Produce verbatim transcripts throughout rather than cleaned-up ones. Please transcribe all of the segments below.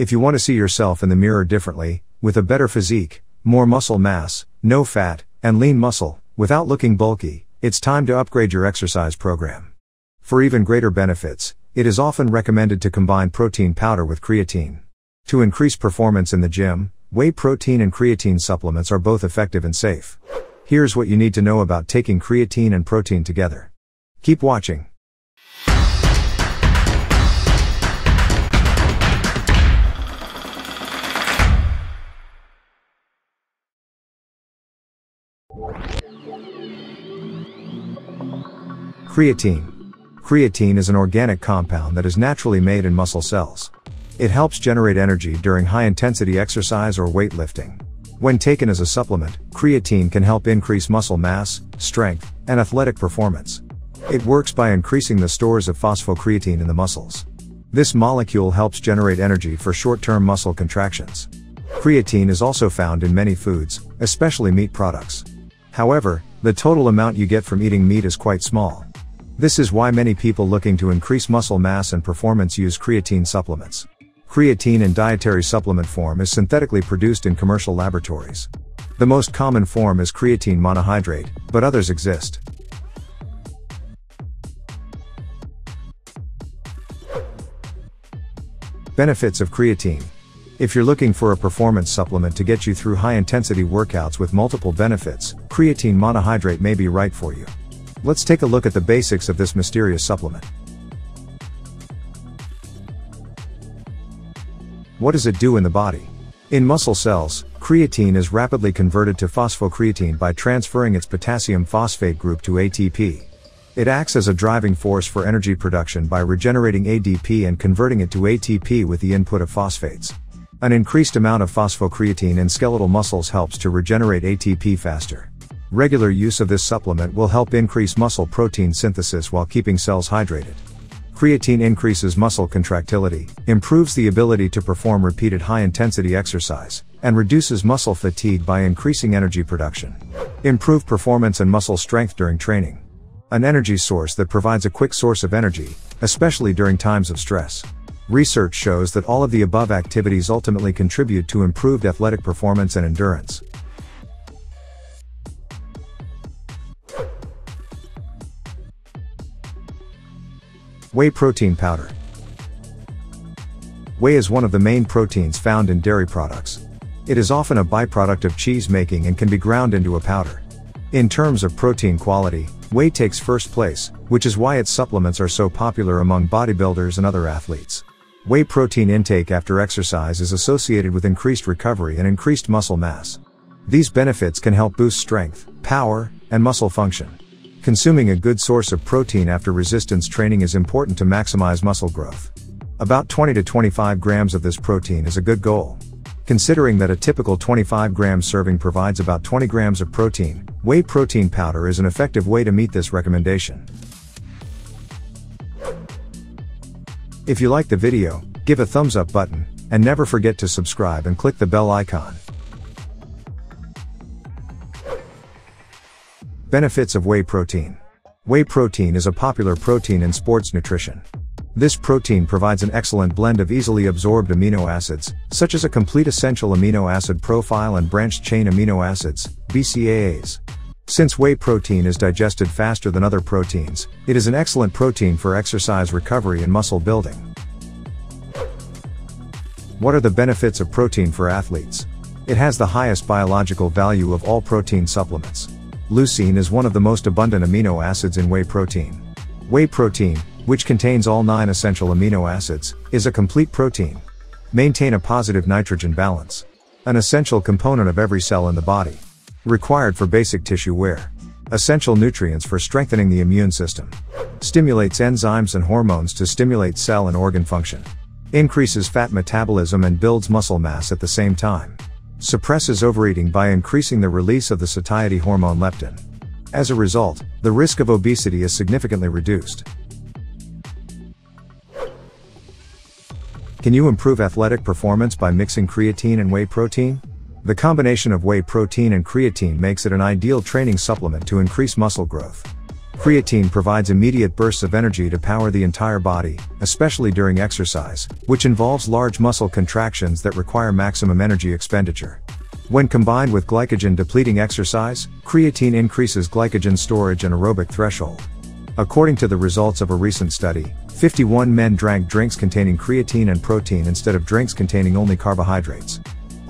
If you want to see yourself in the mirror differently, with a better physique, more muscle mass, no fat, and lean muscle, without looking bulky, it's time to upgrade your exercise program. For even greater benefits, it is often recommended to combine protein powder with creatine. To increase performance in the gym, whey protein and creatine supplements are both effective and safe. Here's what you need to know about taking creatine and protein together. Keep watching. Creatine. Creatine is an organic compound that is naturally made in muscle cells. It helps generate energy during high-intensity exercise or weightlifting. When taken as a supplement, creatine can help increase muscle mass, strength, and athletic performance. It works by increasing the stores of phosphocreatine in the muscles. This molecule helps generate energy for short-term muscle contractions. Creatine is also found in many foods, especially meat products. However, the total amount you get from eating meat is quite small. This is why many people looking to increase muscle mass and performance use creatine supplements. Creatine in dietary supplement form is synthetically produced in commercial laboratories. The most common form is creatine monohydrate, but others exist. Benefits of creatine. If you're looking for a performance supplement to get you through high-intensity workouts with multiple benefits, creatine monohydrate may be right for you. Let's take a look at the basics of this mysterious supplement. What does it do in the body? In muscle cells, creatine is rapidly converted to phosphocreatine by transferring its potassium phosphate group to A T P. It acts as a driving force for energy production by regenerating A D P and converting it to A T P with the input of phosphates. An increased amount of phosphocreatine in skeletal muscles helps to regenerate A T P faster. Regular use of this supplement will help increase muscle protein synthesis while keeping cells hydrated. Creatine increases muscle contractility, improves the ability to perform repeated high-intensity exercise, and reduces muscle fatigue by increasing energy production. Improve performance and muscle strength during training. An energy source that provides a quick source of energy, especially during times of stress. Research shows that all of the above activities ultimately contribute to improved athletic performance and endurance. Whey protein powder. Whey is one of the main proteins found in dairy products. It is often a byproduct of cheese making and can be ground into a powder. In terms of protein quality, whey takes first place, which is why its supplements are so popular among bodybuilders and other athletes. Whey protein intake after exercise is associated with increased recovery and increased muscle mass. These benefits can help boost strength, power, and muscle function. Consuming a good source of protein after resistance training is important to maximize muscle growth. About twenty to twenty-five grams of this protein is a good goal. Considering that a typical twenty-five gram serving provides about twenty grams of protein, whey protein powder is an effective way to meet this recommendation. If you like the video, give a thumbs up button, and never forget to subscribe and click the bell icon. Benefits of whey protein. Whey protein is a popular protein in sports nutrition. This protein provides an excellent blend of easily absorbed amino acids, such as a complete essential amino acid profile and branched chain amino acids, B C A As. Since whey protein is digested faster than other proteins, it is an excellent protein for exercise recovery and muscle building. What are the benefits of protein for athletes? It has the highest biological value of all protein supplements. Leucine is one of the most abundant amino acids in whey protein. Whey protein, which contains all nine essential amino acids, is a complete protein. Maintain a positive nitrogen balance. An essential component of every cell in the body. Required for basic tissue wear. Essential nutrients for strengthening the immune system. Stimulates enzymes and hormones to stimulate cell and organ function. Increases fat metabolism and builds muscle mass at the same time. Suppresses overeating by increasing the release of the satiety hormone leptin. As a result, the risk of obesity is significantly reduced. Can you improve athletic performance by mixing creatine and whey protein? The combination of whey protein and creatine makes it an ideal training supplement to increase muscle growth. Creatine provides immediate bursts of energy to power the entire body, especially during exercise, which involves large muscle contractions that require maximum energy expenditure. When combined with glycogen-depleting exercise, creatine increases glycogen storage and aerobic threshold. According to the results of a recent study, fifty-one men drank drinks containing creatine and protein instead of drinks containing only carbohydrates.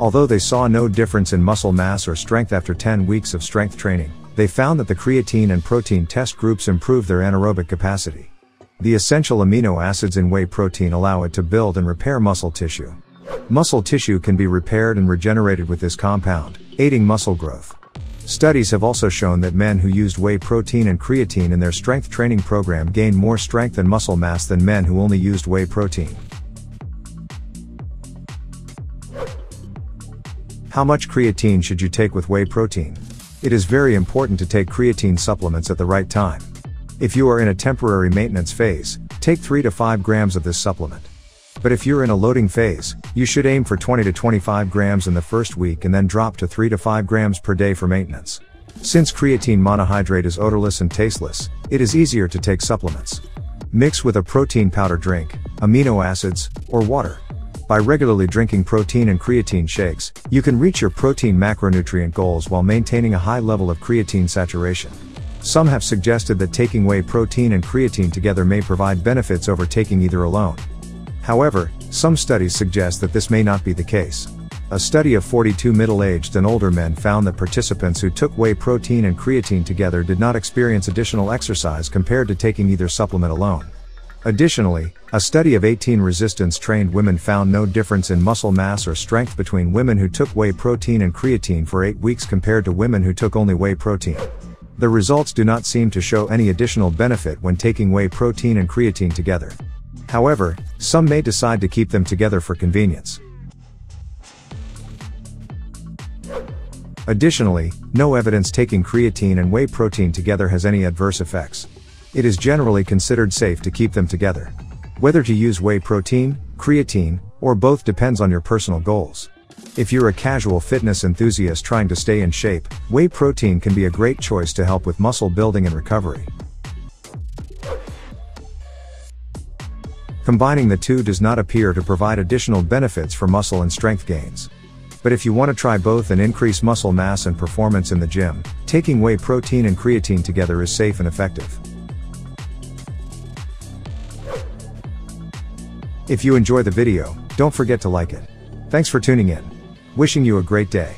Although they saw no difference in muscle mass or strength after ten weeks of strength training, they found that the creatine and protein test groups improved their anaerobic capacity. The essential amino acids in whey protein allow it to build and repair muscle tissue. Muscle tissue can be repaired and regenerated with this compound, aiding muscle growth. Studies have also shown that men who used whey protein and creatine in their strength training program gained more strength and muscle mass than men who only used whey protein. How much creatine should you take with whey protein? It is very important to take creatine supplements at the right time. If you are in a temporary maintenance phase, take three to five grams of this supplement. But if you're in a loading phase, you should aim for twenty to twenty-five grams in the first week and then drop to three to five grams per day for maintenance. Since creatine monohydrate is odorless and tasteless, it is easier to take supplements. Mix with a protein powder drink, amino acids, or water. By regularly drinking protein and creatine shakes, you can reach your protein macronutrient goals while maintaining a high level of creatine saturation. Some have suggested that taking whey protein and creatine together may provide benefits over taking either alone. However, some studies suggest that this may not be the case. A study of forty-two middle-aged and older men found that participants who took whey protein and creatine together did not experience additional exercise compared to taking either supplement alone. Additionally, a study of eighteen resistance-trained women found no difference in muscle mass or strength between women who took whey protein and creatine for eight weeks compared to women who took only whey protein. The results do not seem to show any additional benefit when taking whey protein and creatine together. However, some may decide to keep them together for convenience. Additionally, no evidence taking creatine and whey protein together has any adverse effects. It is generally considered safe to keep them together. Whether to use whey protein, creatine, or both depends on your personal goals. If you're a casual fitness enthusiast trying to stay in shape, whey protein can be a great choice to help with muscle building and recovery. Combining the two does not appear to provide additional benefits for muscle and strength gains. But if you want to try both and increase muscle mass and performance in the gym, taking whey protein and creatine together is safe and effective. If you enjoy the video, don't forget to like it. Thanks for tuning in. Wishing you a great day.